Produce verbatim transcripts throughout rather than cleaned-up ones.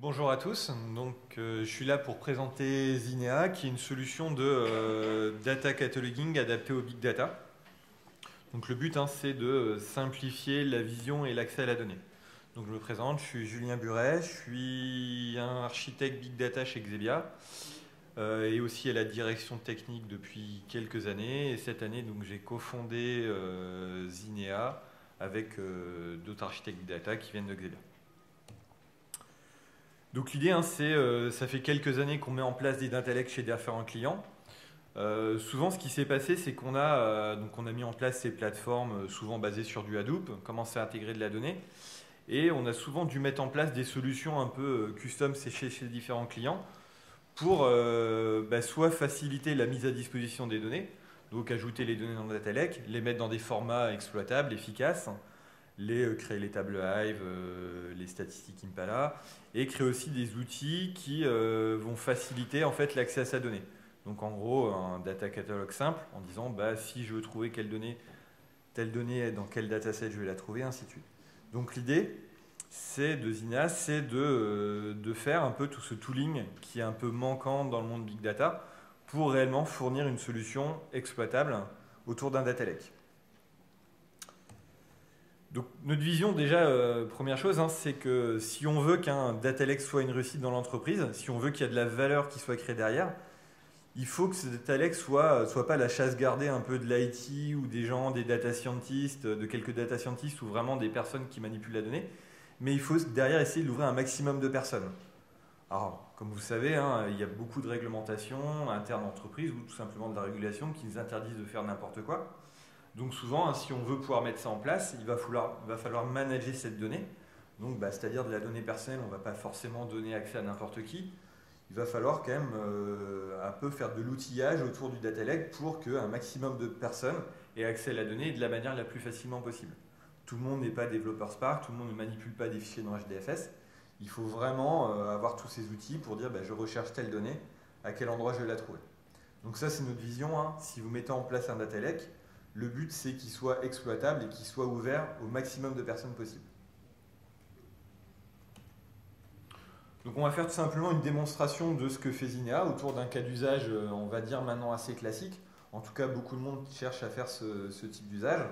Bonjour à tous, donc euh, je suis là pour présenter Zeenea, qui est une solution de euh, data cataloging adaptée au big data. Donc le but hein, c'est de simplifier la vision et l'accès à la donnée. Donc je me présente, je suis Julien Buret, je suis un architecte big data chez Xebia euh, et aussi à la direction technique depuis quelques années. Et cette année donc j'ai cofondé euh, Zeenea avec euh, d'autres architectes big data qui viennent de Xebia. Donc l'idée, hein, c'est, euh, ça fait quelques années qu'on met en place des DataLex chez différents clients. Euh, souvent, ce qui s'est passé, c'est qu'on a, euh, donc on a mis en place ces plateformes, souvent basées sur du Hadoop, commencé à intégrer de la donnée, et on a souvent dû mettre en place des solutions un peu custom chez, chez différents clients pour euh, bah, soit faciliter la mise à disposition des données, donc ajouter les données dans le DataLex, les mettre dans des formats exploitables, efficaces, Les, euh, créer les tables Hive, euh, les statistiques Impala, et créer aussi des outils qui euh, vont faciliter en fait, l'accès à sa donnée. Donc en gros, un data catalogue simple en disant bah, si je veux trouver quelle donnée, telle donnée dans quel dataset je vais la trouver, ainsi de suite. Donc l'idée de Zeenea, c'est de, euh, de faire un peu tout ce tooling qui est un peu manquant dans le monde big data pour réellement fournir une solution exploitable autour d'un data lake. Donc notre vision déjà, euh, première chose, hein, c'est que si on veut qu'un DataLex soit une réussite dans l'entreprise, si on veut qu'il y ait de la valeur qui soit créée derrière, il faut que ce DataLex ne soit, soit pas la chasse gardée un peu de l'I T ou des gens, des data scientists, de quelques data scientists ou vraiment des personnes qui manipulent la donnée, mais il faut derrière essayer d'ouvrir un maximum de personnes. Alors, comme vous savez, hein, il y a beaucoup de réglementations internes d'entreprise ou tout simplement de la régulation qui nous interdisent de faire n'importe quoi. Donc souvent, hein, si on veut pouvoir mettre ça en place, il va, falloir, il va falloir manager cette donnée. Donc, bah, c'est-à-dire de la donnée personnelle, on ne va pas forcément donner accès à n'importe qui. Il va falloir quand même euh, un peu faire de l'outillage autour du data lake pour qu'un maximum de personnes aient accès à la donnée de la manière la plus facilement possible. Tout le monde n'est pas développeur Spark, tout le monde ne manipule pas des fichiers dans H D F S. Il faut vraiment euh, avoir tous ces outils pour dire bah, je recherche telle donnée, à quel endroit je vais la trouver. Donc ça, c'est notre vision, hein. Si vous mettez en place un data lake, le but, c'est qu'il soit exploitable et qu'il soit ouvert au maximum de personnes possible. Donc on va faire tout simplement une démonstration de ce que fait Zeenea autour d'un cas d'usage, on va dire maintenant assez classique. En tout cas, beaucoup de monde cherche à faire ce, ce type d'usage.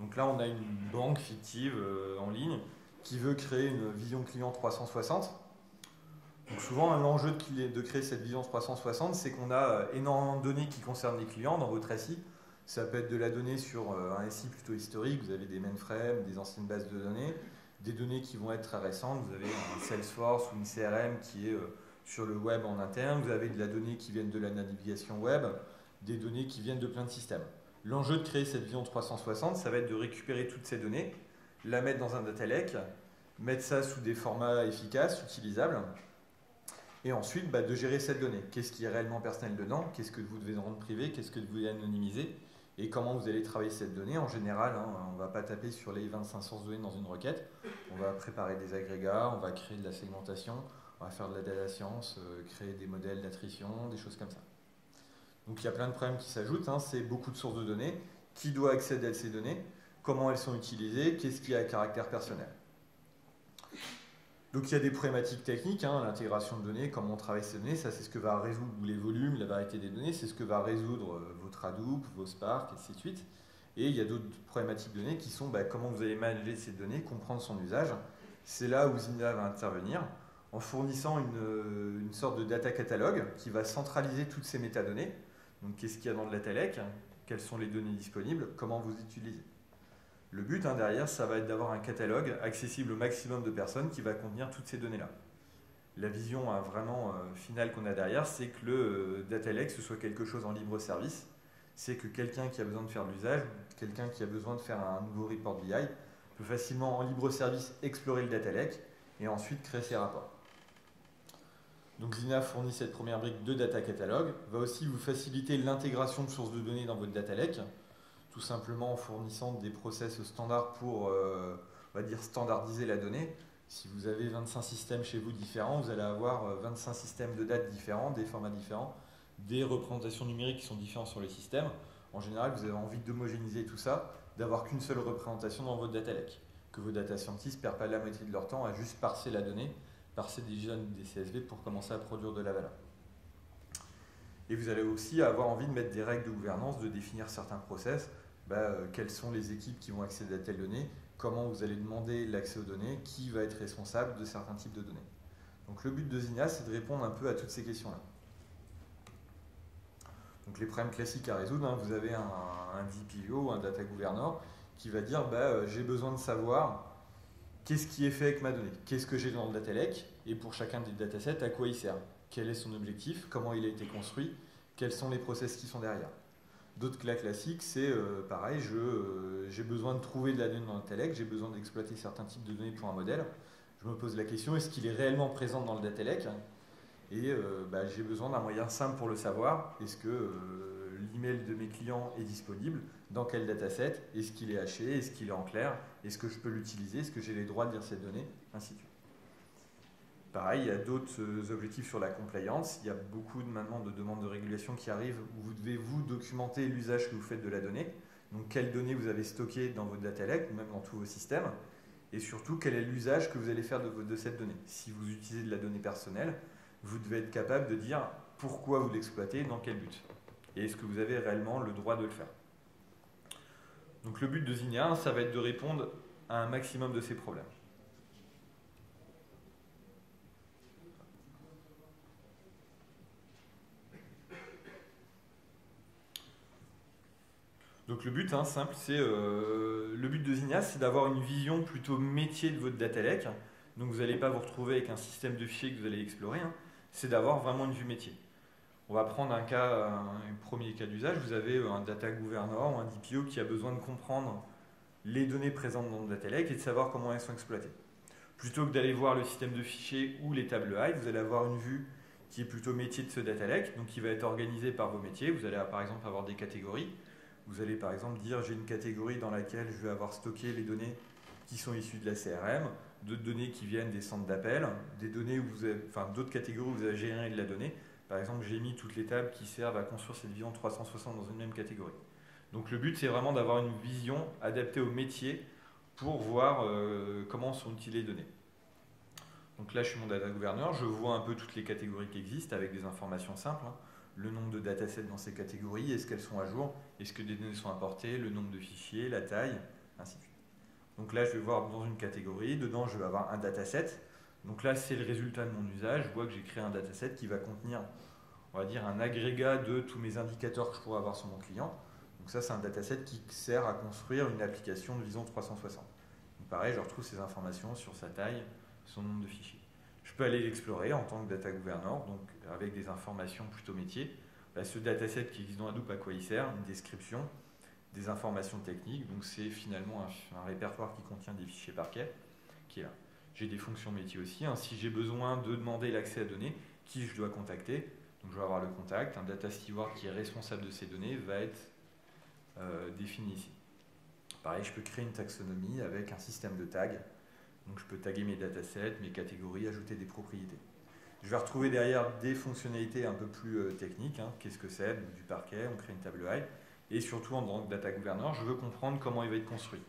Donc là, on a une banque fictive en ligne qui veut créer une vision client trois cent soixante. Donc souvent, l'enjeu de, de créer cette vision trois cent soixante, c'est qu'on a énormément de données qui concernent les clients dans votre S I. Ça peut être de la donnée sur un S I plutôt historique, vous avez des mainframes, des anciennes bases de données, des données qui vont être très récentes, vous avez un Salesforce ou une C R M qui est sur le web en interne, vous avez de la donnée qui vient de la navigation web, des données qui viennent de plein de systèmes. L'enjeu de créer cette vision trois cent soixante, ça va être de récupérer toutes ces données, la mettre dans un data lake, mettre ça sous des formats efficaces, utilisables, et ensuite bah, de gérer cette donnée. Qu'est-ce qui est réellement personnel dedans, qu'est-ce que vous devez rendre privé, qu'est-ce que vous devez anonymiser, et comment vous allez travailler cette donnée. En général, hein, on ne va pas taper sur les vingt-cinq sources de données dans une requête. On va préparer des agrégats, on va créer de la segmentation, on va faire de la data science, euh, créer des modèles d'attrition, des choses comme ça. Donc il y a plein de problèmes qui s'ajoutent, hein, c'est beaucoup de sources de données, qui doit accéder à ces données, comment elles sont utilisées, qu'est-ce qui a un caractère personnel. Donc il y a des problématiques techniques, hein, l'intégration de données, comment on travaille ces données, ça c'est ce que va résoudre, ou les volumes, la variété des données, c'est ce que va résoudre votre Hadoop, vos Spark, et ainsi de suite. Et il y a d'autres problématiques de données qui sont bah, comment vous allez manager ces données, comprendre son usage. C'est là où Zeenea va intervenir en fournissant une, une sorte de data catalogue qui va centraliser toutes ces métadonnées. Donc qu'est-ce qu'il y a dans le data lake, quelles sont les données disponibles, comment vous utilisez. Le but hein, derrière, ça va être d'avoir un catalogue accessible au maximum de personnes qui va contenir toutes ces données-là. La vision hein, vraiment euh, finale qu'on a derrière, c'est que le euh, data lake ce soit quelque chose en libre service. C'est que quelqu'un qui a besoin de faire de l'usage, quelqu'un qui a besoin de faire un nouveau report P I I, peut facilement en libre service explorer le data lake et ensuite créer ses rapports. Donc Zeenea fournit cette première brique de data catalogue, va aussi vous faciliter l'intégration de sources de données dans votre data lake. Tout simplement en fournissant des process standards pour euh, on va dire standardiser la donnée. Si vous avez vingt-cinq systèmes chez vous différents, vous allez avoir vingt-cinq systèmes de dates différents, des formats différents, des représentations numériques qui sont différentes sur les systèmes. En général, vous avez envie d'homogénéiser tout ça, d'avoir qu'une seule représentation dans votre data lake. Que vos data scientists ne perdent pas la moitié de leur temps à juste parser la donnée, par ces divisions des C S V pour commencer à produire de la valeur. Et vous allez aussi avoir envie de mettre des règles de gouvernance, de définir certains process, bah, quelles sont les équipes qui vont accéder à telle donnée, comment vous allez demander l'accès aux données, qui va être responsable de certains types de données. Donc le but de Zeenea, c'est de répondre un peu à toutes ces questions-là. Donc les problèmes classiques à résoudre, hein, vous avez un, un D P O, un data governor, qui va dire bah, euh, j'ai besoin de savoir qu'est-ce qui est fait avec ma donnée, qu'est-ce que j'ai dans le data lake, et pour chacun des datasets, à quoi il sert, quel est son objectif, comment il a été construit, quels sont les process qui sont derrière. D'autres cas classiques, c'est euh, pareil, j'ai euh, besoin de trouver de la donnée dans le data lake, j'ai besoin d'exploiter certains types de données pour un modèle. Je me pose la question, est-ce qu'il est réellement présent dans le data lake? Et euh, bah, j'ai besoin d'un moyen simple pour le savoir. Est-ce que euh, l'email de mes clients est disponible? Dans quel dataset? Est-ce qu'il est haché? Est-ce qu'il est en clair? Est-ce que je peux l'utiliser? Est-ce que j'ai les droits de lire ces données? Ainsi de suite. Pareil, il y a d'autres objectifs sur la compliance. Il y a beaucoup de, maintenant de demandes de régulation qui arrivent où vous devez vous documenter l'usage que vous faites de la donnée. Donc, quelles données vous avez stockées dans votre data lake, même dans tous vos systèmes. Et surtout, quel est l'usage que vous allez faire de, de cette donnée. Si vous utilisez de la donnée personnelle, vous devez être capable de dire pourquoi vous l'exploitez, dans quel but. Et est-ce que vous avez réellement le droit de le faire. Donc le but de Zeenea, ça va être de répondre à un maximum de ces problèmes. Donc le but, hein, simple, c'est euh, le but de Zeenea, c'est d'avoir une vision plutôt métier de votre data lake. Donc vous n'allez pas vous retrouver avec un système de fichiers que vous allez explorer, hein. C'est d'avoir vraiment une vue métier. On va prendre un, cas, un premier cas d'usage, vous avez un data governor ou un D P O qui a besoin de comprendre les données présentes dans le data lake et de savoir comment elles sont exploitées. Plutôt que d'aller voir le système de fichiers ou les tables Hive, vous allez avoir une vue qui est plutôt métier de ce data lake, donc qui va être organisée par vos métiers. Vous allez par exemple avoir des catégories, vous allez par exemple dire j'ai une catégorie dans laquelle je vais avoir stocké les données qui sont issues de la C R M, de données qui viennent des centres d'appel, des données où vous avez, enfin d'autres catégories où vous avez géré de la donnée. Par exemple, j'ai mis toutes les tables qui servent à construire cette vision trois cent soixante dans une même catégorie. Donc le but, c'est vraiment d'avoir une vision adaptée au métier pour voir euh, comment sont utilisées les données. Donc là, je suis mon data governor, je vois un peu toutes les catégories qui existent avec des informations simples, hein. Le nombre de datasets dans ces catégories, est-ce qu'elles sont à jour, est-ce que des données sont importées, le nombre de fichiers, la taille, ainsi de suite. Donc là, je vais voir dans une catégorie, dedans, je vais avoir un dataset. Donc là, c'est le résultat de mon usage. Je vois que j'ai créé un dataset qui va contenir, on va dire, un agrégat de tous mes indicateurs que je pourrais avoir sur mon client. Donc ça, c'est un dataset qui sert à construire une application de vision trois cent soixante. Donc pareil, je retrouve ces informations sur sa taille, son nombre de fichiers. Je peux aller l'explorer en tant que data governor, donc avec des informations plutôt métiers. Là, ce dataset qui existe dans Hadoop, à quoi il sert? Une description, des informations techniques, donc c'est finalement un, un répertoire qui contient des fichiers parquet, qui est là. J'ai des fonctions métiers aussi, hein. Si j'ai besoin de demander l'accès à données, qui je dois contacter, donc je vais avoir le contact, un data steward qui est responsable de ces données va être euh, défini ici. Pareil, je peux créer une taxonomie avec un système de tags, donc je peux taguer mes datasets, mes catégories, ajouter des propriétés. Je vais retrouver derrière des fonctionnalités un peu plus euh, techniques, hein. Qu'est-ce que c'est? Du parquet, on crée une table Hive. Et surtout, en tant que data governor, je veux comprendre comment il va être construit.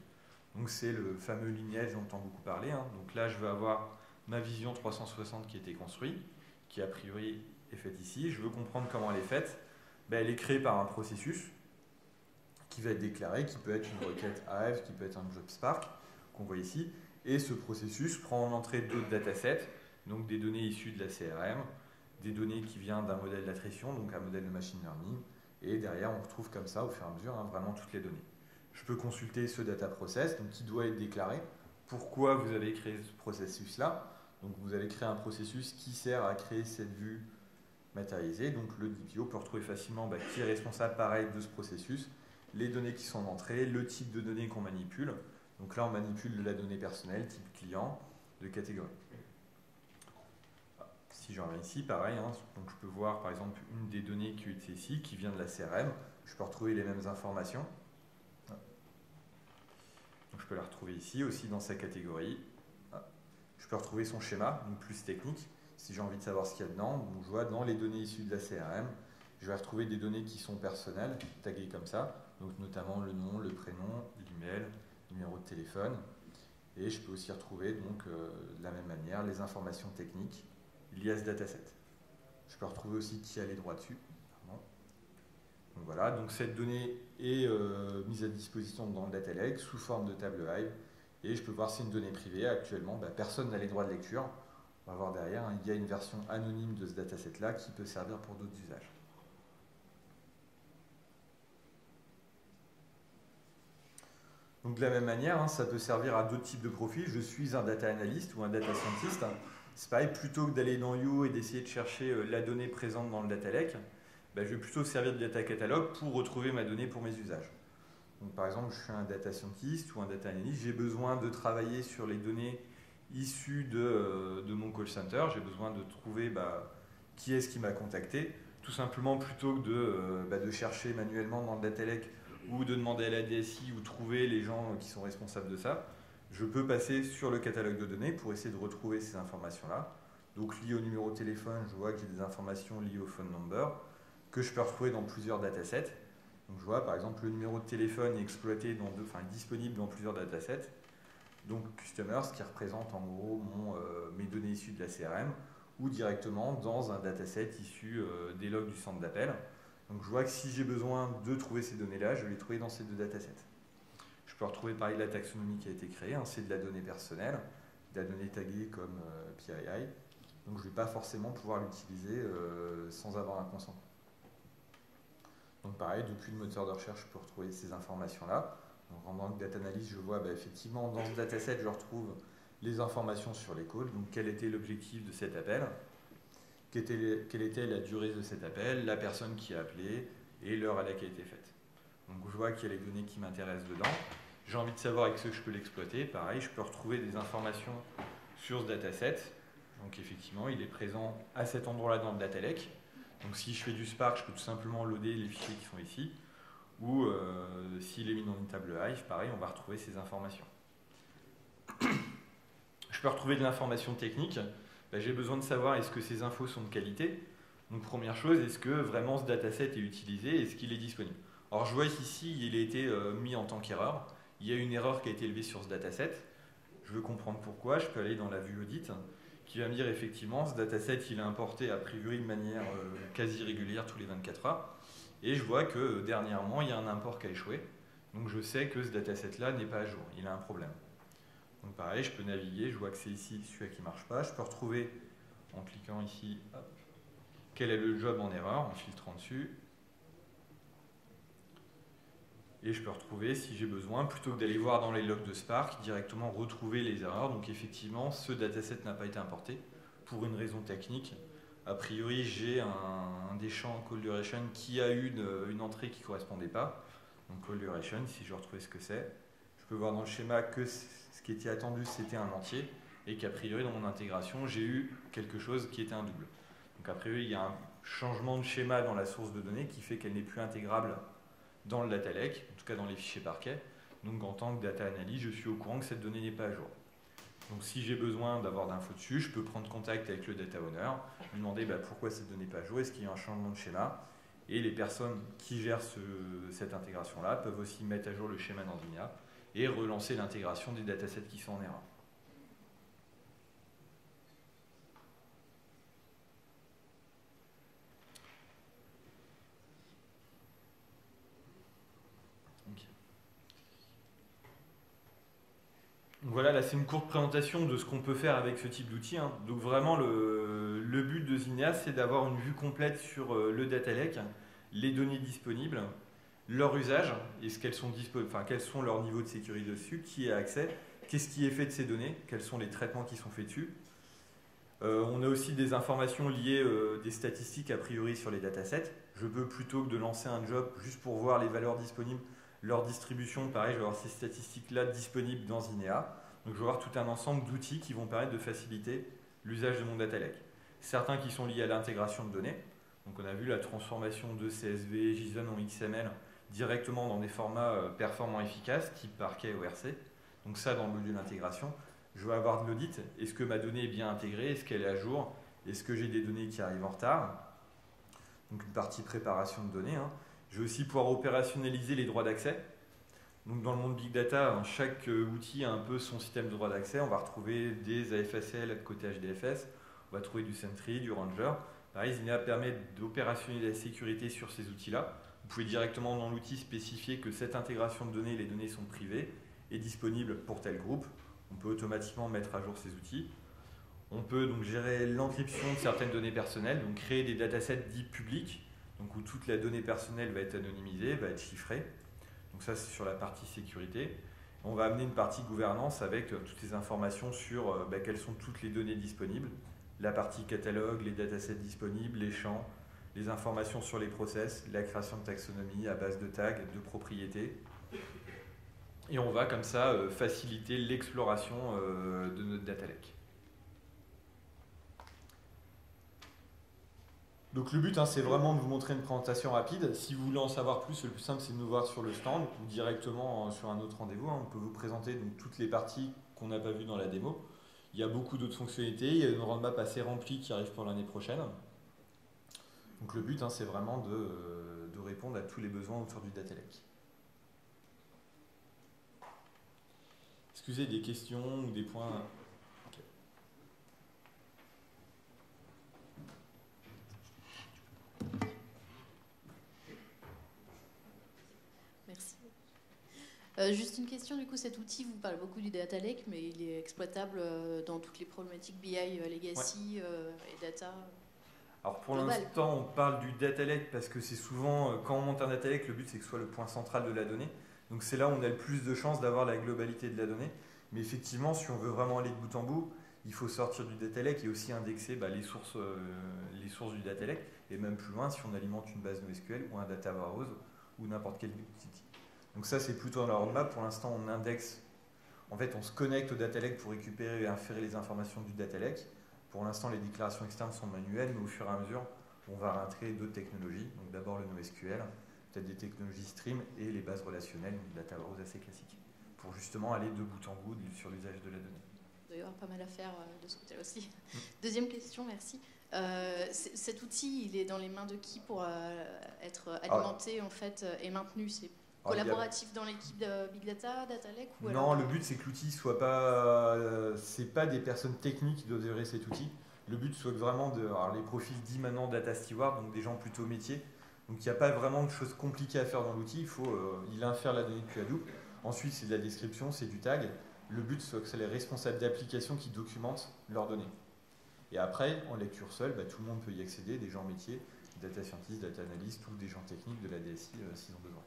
Donc c'est le fameux lignage dont on entend beaucoup parler, hein. Donc là, je veux avoir ma vision trois cent soixante qui a été construite, qui a priori est faite ici. Je veux comprendre comment elle est faite. Ben, elle est créée par un processus qui va être déclaré, qui peut être une requête Hive, qui peut être un job Spark, qu'on voit ici. Et ce processus prend en entrée d'autres datasets, donc des données issues de la C R M, des données qui viennent d'un modèle d'attrition, donc un modèle de machine learning. Et derrière, on retrouve comme ça, au fur et à mesure, hein, vraiment toutes les données. Je peux consulter ce data process, donc qui doit être déclaré. Pourquoi vous avez créé ce processus-là? Donc vous avez créé un processus qui sert à créer cette vue matérialisée. Donc le D P O peut retrouver facilement bah, qui est responsable, pareil, de ce processus, les données qui sont entrées, le type de données qu'on manipule. Donc là, on manipule de la donnée personnelle, type client, de catégorie. Si je reviens ici, pareil, hein, donc je peux voir par exemple une des données qui est ici, qui vient de la C R M. Je peux retrouver les mêmes informations. Donc je peux la retrouver ici, aussi dans sa catégorie. Je peux retrouver son schéma, donc plus technique, si j'ai envie de savoir ce qu'il y a dedans. Donc je vois dans les données issues de la C R M, je vais retrouver des données qui sont personnelles, taguées comme ça, donc notamment le nom, le prénom, l'email, le numéro de téléphone. Et je peux aussi retrouver donc, euh, de la même manière les informations techniques liées à ce dataset. Je peux retrouver aussi qui a les droits dessus. Pardon. Donc voilà, donc cette donnée est euh, mise à disposition dans le DataLex sous forme de table Hive. Et je peux voir si c'est une donnée privée. Actuellement, bah, personne n'a les droits de lecture. On va voir derrière, hein, il y a une version anonyme de ce dataset-là qui peut servir pour d'autres usages. Donc de la même manière, hein, ça peut servir à d'autres types de profils. Je suis un data analyst ou un data scientist. C'est pareil, plutôt que d'aller dans You et d'essayer de chercher la donnée présente dans le data lake, ben je vais plutôt servir de data catalogue pour retrouver ma donnée pour mes usages. Donc par exemple, je suis un data scientist ou un data analyst, j'ai besoin de travailler sur les données issues de, de mon call center, j'ai besoin de trouver bah, qui est-ce qui m'a contacté, tout simplement plutôt que de, bah, de chercher manuellement dans le data lake ou de demander à la D S I ou trouver les gens qui sont responsables de ça, je peux passer sur le catalogue de données pour essayer de retrouver ces informations-là. Donc liées au numéro de téléphone, je vois que j'ai des informations liées au phone number, que je peux retrouver dans plusieurs datasets. Donc je vois par exemple le numéro de téléphone est exploité dans deux, enfin, disponible dans plusieurs datasets. Donc Customers, qui représente en gros mon, euh, mes données issues de la C R M, ou directement dans un dataset issu euh, des logs du centre d'appel. Donc je vois que si j'ai besoin de trouver ces données-là, je vais les trouver dans ces deux datasets. Je peux retrouver pareil la taxonomie qui a été créée, hein, c'est de la donnée personnelle, de la donnée taguée comme euh, P I I, donc je ne vais pas forcément pouvoir l'utiliser euh, sans avoir un consentement. Donc pareil, depuis le moteur de recherche, je peux retrouver ces informations-là. Donc en tant que data analyst, je vois bah, effectivement dans ce dataset, je retrouve les informations sur les calls, donc quel était l'objectif de cet appel, quelle était la durée de cet appel, la personne qui a appelé et l'heure à laquelle a été faite. Donc je vois qu'il y a les données qui m'intéressent dedans. J'ai envie de savoir avec ce que je peux l'exploiter. Pareil, je peux retrouver des informations sur ce dataset. Donc effectivement, il est présent à cet endroit-là dans le data lake. Donc si je fais du Spark, je peux tout simplement loader les fichiers qui sont ici. Ou euh, s'il est mis dans une table Hive, pareil, on va retrouver ces informations. Je peux retrouver de l'information technique. Ben, j'ai besoin de savoir est-ce que ces infos sont de qualité. Donc première chose, est-ce que vraiment ce dataset est utilisé, est-ce qu'il est disponible? Alors je vois ici, il a été euh, mis en tant qu'erreur. Il y a une erreur qui a été élevée sur ce dataset. Je veux comprendre pourquoi, je peux aller dans la vue audit, qui va me dire effectivement, ce dataset il est importé a priori de manière euh, quasi régulière tous les vingt-quatre heures. Et je vois que euh, dernièrement, il y a un import qui a échoué. Donc je sais que ce dataset-là n'est pas à jour, il a un problème. Donc pareil, je peux naviguer, je vois que c'est ici celui-là qui ne marche pas. Je peux retrouver, en cliquant ici, hop, quel est le job en erreur, en filtrant dessus. Et je peux retrouver, si j'ai besoin, plutôt que d'aller voir dans les logs de Spark, directement retrouver les erreurs. Donc effectivement, ce dataset n'a pas été importé pour une raison technique. A priori, j'ai un, un des champs call duration qui a eu une, une entrée qui ne correspondait pas. Donc call duration, si je retrouvais ce que c'est, je peux voir dans le schéma que ce qui était attendu, c'était un entier, et qu'a priori, dans mon intégration, j'ai eu quelque chose qui était un double. Donc a priori, il y a un changement de schéma dans la source de données qui fait qu'elle n'est plus intégrable dans le data lake, en tout cas dans les fichiers parquet. Donc en tant que data analyst, je suis au courant que cette donnée n'est pas à jour. Donc si j'ai besoin d'avoir d'infos dessus, je peux prendre contact avec le data owner, lui demander bah, pourquoi cette donnée n'est pas à jour, est-ce qu'il y a un changement de schéma, et les personnes qui gèrent ce, cette intégration-là peuvent aussi mettre à jour le schéma dans Zeenea et relancer l'intégration des datasets qui sont en erreur. Okay. Donc voilà, là c'est une courte présentation de ce qu'on peut faire avec ce type d'outil. Hein. Donc vraiment le, le but de Zeenea, c'est d'avoir une vue complète sur le data lake, les données disponibles, leur usage, est-ce qu'elles sont disponibles, enfin quels sont leurs niveaux de sécurité dessus, qui a accès, qu'est-ce qui est fait de ces données, quels sont les traitements qui sont faits dessus. Euh, on a aussi des informations liées, euh, des statistiques a priori sur les datasets. Je peux plutôt que de lancer un job juste pour voir les valeurs disponibles, leur distribution, pareil, je vais avoir ces statistiques-là disponibles dans Zeenea. Donc je vais avoir tout un ensemble d'outils qui vont permettre de faciliter l'usage de mon data lake. Certains qui sont liés à l'intégration de données. Donc on a vu la transformation de C S V, JSON en X M L, directement dans des formats performants efficaces, type Parquet ou R C. Donc ça, dans le module intégration, je vais avoir de l'audit. Est-ce que ma donnée est bien intégrée? Est-ce qu'elle est à jour? Est-ce que j'ai des données qui arrivent en retard? Donc une partie préparation de données. Hein. Je vais aussi pouvoir opérationnaliser les droits d'accès. Donc dans le monde Big Data, chaque outil a un peu son système de droit d'accès. On va retrouver des A F S L côté H D F S, on va trouver du Sentry, du Ranger. Pareil, Zeenea permet d'opérationnaliser la sécurité sur ces outils-là. Vous pouvez directement dans l'outil spécifier que cette intégration de données, les données sont privées et disponibles pour tel groupe. On peut automatiquement mettre à jour ces outils. On peut donc gérer l'encryption de certaines données personnelles, donc créer des datasets dits publics, donc où toute la donnée personnelle va être anonymisée, va être chiffrée. Donc ça, c'est sur la partie sécurité. On va amener une partie gouvernance avec toutes les informations sur ben, quelles sont toutes les données disponibles, la partie catalogue, les datasets disponibles, les champs, les informations sur les process, la création de taxonomie à base de tags, de propriétés. Et on va comme ça faciliter l'exploration de notre data lake. Donc le but, hein, c'est vraiment de vous montrer une présentation rapide. Si vous voulez en savoir plus, le plus simple, c'est de nous voir sur le stand ou directement sur un autre rendez-vous. On peut vous présenter donc, toutes les parties qu'on n'a pas vues dans la démo. Il y a beaucoup d'autres fonctionnalités. Il y a une roadmap assez remplie qui arrive pour l'année prochaine. Donc le but, hein, c'est vraiment de, de répondre à tous les besoins autour du data lake. Est-ce que vous avez des questions ou des points? Okay. Merci. Euh, juste une question, du coup, cet outil vous parle beaucoup du data lake, mais il est exploitable dans toutes les problématiques B I, legacy, ouais. euh, et data. Alors pour l'instant, on parle du data lake parce que c'est souvent, quand on monte un data lake, le but c'est que ce soit le point central de la donnée. Donc c'est là où on a le plus de chances d'avoir la globalité de la donnée. Mais effectivement, si on veut vraiment aller de bout en bout, il faut sortir du data lake et aussi indexer bah, les, sources, euh, les sources du data lake. Et même plus loin, si on alimente une base NoSQL ou un data warehouse ou n'importe quel outil. Donc ça, c'est plutôt dans la roadmap. Pour l'instant, on indexe. En fait, on se connecte au data lake pour récupérer et inférer les informations du data lake. Pour l'instant, les déclarations externes sont manuelles, mais au fur et à mesure, on va rentrer d'autres technologies. Donc d'abord le NoSQL, peut-être des technologies stream et les bases relationnelles, donc data warehouse assez classique, pour justement aller de bout en bout sur l'usage de la donnée. Il doit y avoir pas mal à faire de ce côté-là aussi. Mmh. Deuxième question, merci. Euh, cet outil, il est dans les mains de qui pour euh, être alimenté ah ouais. en fait et maintenu? C'est collaboratif dans l'équipe de Big Data, Data Lake ou alors... Non, le but c'est que l'outil soit pas... Euh, c'est pas des personnes techniques qui doivent gérer cet outil. Le but soit vraiment de... Alors les profils dits maintenant Data Steward, donc des gens plutôt métiers. Donc il n'y a pas vraiment de choses compliquées à faire dans l'outil. Il faut euh, il infère la donnée depuis Hadoop. Ensuite c'est de la description, c'est du tag. Le but soit que c'est les responsables d'application qui documentent leurs données. Et après, en lecture seule, bah, tout le monde peut y accéder, des gens métiers, data scientists, data analystes ou des gens techniques de la D S I euh, s'ils ont besoin.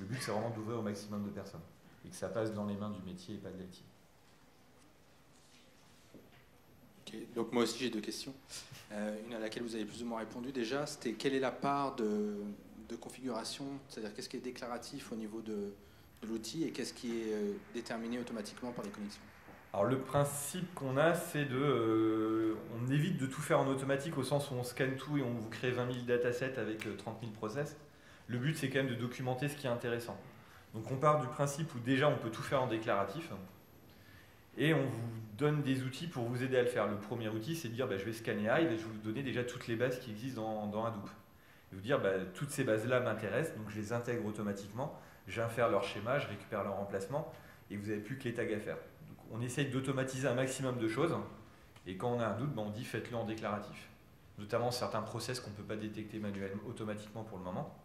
Le but, c'est vraiment d'ouvrir au maximum de personnes et que ça passe dans les mains du métier et pas de l'I T. Okay, donc moi aussi, j'ai deux questions. Euh, une à laquelle vous avez plus ou moins répondu déjà, c'était quelle est la part de, de configuration, c'est-à-dire qu'est-ce qui est déclaratif au niveau de, de l'outil et qu'est-ce qui est déterminé automatiquement par les connexions? Alors le principe qu'on a, c'est de... Euh, on évite de tout faire en automatique au sens où on scanne tout et on vous crée vingt mille datasets avec trente mille process. Le but, c'est quand même de documenter ce qui est intéressant. Donc on part du principe où déjà on peut tout faire en déclaratif et on vous donne des outils pour vous aider à le faire. Le premier outil, c'est de dire bah, je vais scanner Hive et je vais vous donner déjà toutes les bases qui existent dans, dans Hadoop. Et vous dire bah, toutes ces bases-là m'intéressent, donc je les intègre automatiquement, j'infère leur schéma, je récupère leur emplacement et vous n'avez plus que les tags à faire. Donc on essaye d'automatiser un maximum de choses et quand on a un doute, bah, on dit faites-le en déclaratif. Notamment certains process qu'on ne peut pas détecter manuellement automatiquement pour le moment.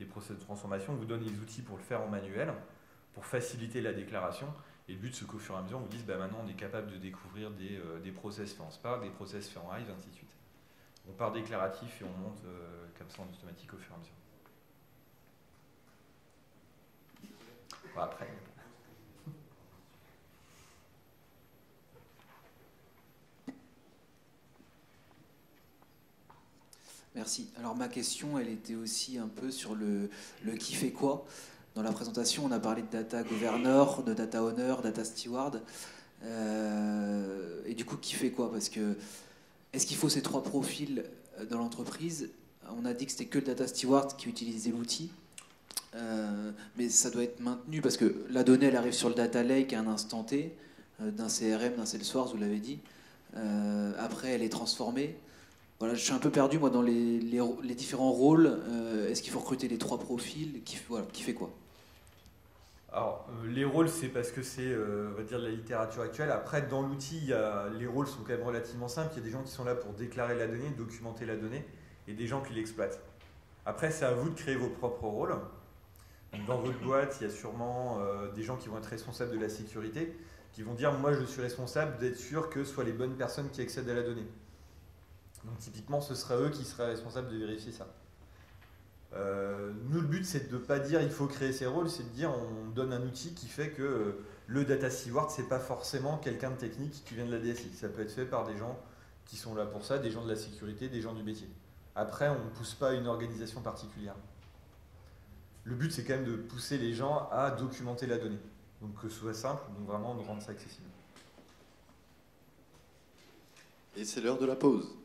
Des process de transformation, on vous donne les outils pour le faire en manuel, pour faciliter la déclaration. Et le but, c'est qu'au fur et à mesure, on vous dise, bah, maintenant, on est capable de découvrir des, euh, des process faits en Spark, des process faits en Hive, ainsi de suite. On part déclaratif et on monte euh, comme ça en automatique au fur et à mesure. Bon, après. Merci. Alors ma question, elle était aussi un peu sur le, le qui fait quoi. Dans la présentation, on a parlé de data gouverneur, de data owner, data steward. Euh, et du coup, qui fait quoi? Parce que est-ce qu'il faut ces trois profils dans l'entreprise? On a dit que c'était que le data steward qui utilisait l'outil. Euh, mais ça doit être maintenu parce que la donnée, elle arrive sur le data lake à un instant T, d'un C R M, d'un Salesforce, vous l'avez dit. Euh, après, elle est transformée. Voilà, je suis un peu perdu moi dans les, les, les différents rôles. Euh, Est-ce qu'il faut recruter les trois profils qui, voilà, qui fait quoi? Alors, euh, les rôles, c'est parce que c'est, euh, on va dire, de la littérature actuelle. Après, dans l'outil, les rôles sont quand même relativement simples. Il y a des gens qui sont là pour déclarer la donnée, documenter la donnée, et des gens qui l'exploitent. Après, c'est à vous de créer vos propres rôles. Donc, dans votre boîte, il y a sûrement euh, des gens qui vont être responsables de la sécurité, qui vont dire, moi, je suis responsable d'être sûr que ce soit les bonnes personnes qui accèdent à la donnée. Donc, typiquement, ce sera eux qui seraient responsables de vérifier ça. Euh, nous, le but, c'est de ne pas dire il faut créer ces rôles, c'est de dire on donne un outil qui fait que euh, le data steward, c'est pas forcément quelqu'un de technique qui vient de la D S I. Ça peut être fait par des gens qui sont là pour ça, des gens de la sécurité, des gens du métier. Après, on ne pousse pas une organisation particulière. Le but, c'est quand même de pousser les gens à documenter la donnée. Donc, que ce soit simple, donc vraiment de rendre ça accessible. Et c'est l'heure de la pause.